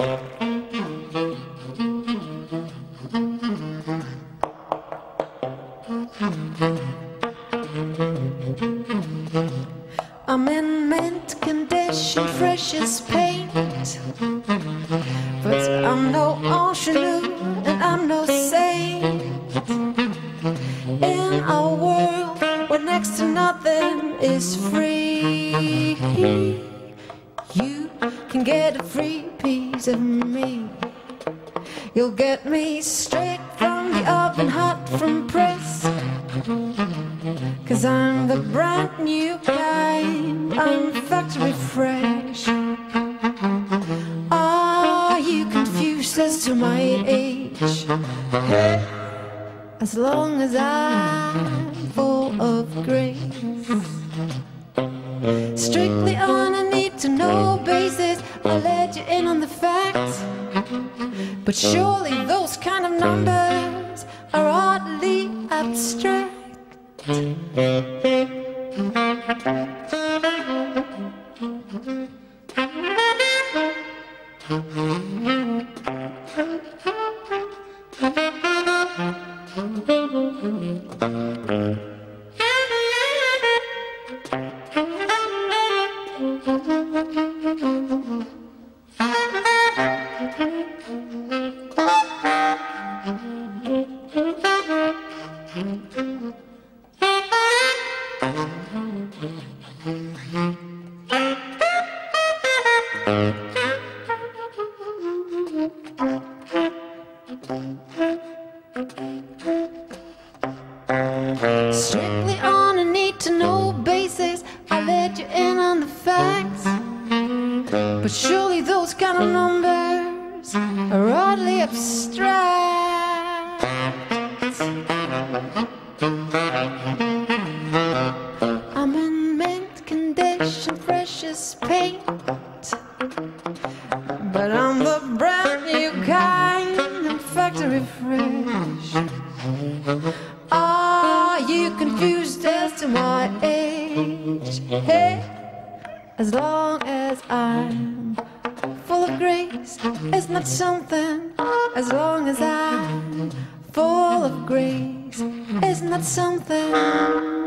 I'm in mint condition, fresh as paint, but I'm no ingenue and I'm no saint. In our world where next to nothing is free, you can get a free piece of me. You'll get me straight from the oven, hot from press, 'cause I'm the brand new kind, I'm factory fresh. Are you confused as to my age? As long as I'm full of grace, strictly on a need-to-know basis, I'll let you in on the facts. But surely those kind of numbers are oddly abstract. Strictly on a need-to-know basis, I let you in on the facts. But surely those kind of numbers are oddly abstract. I'm in mint condition, fresh as paint, but I'm the brand new kind, I'm factory fresh. Are you confused as to my age? Hey, as long as I'm full of grace, it's not something. As long as I'm full of grace, isn't that something?